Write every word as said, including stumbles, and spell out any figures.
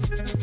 We'll be right back.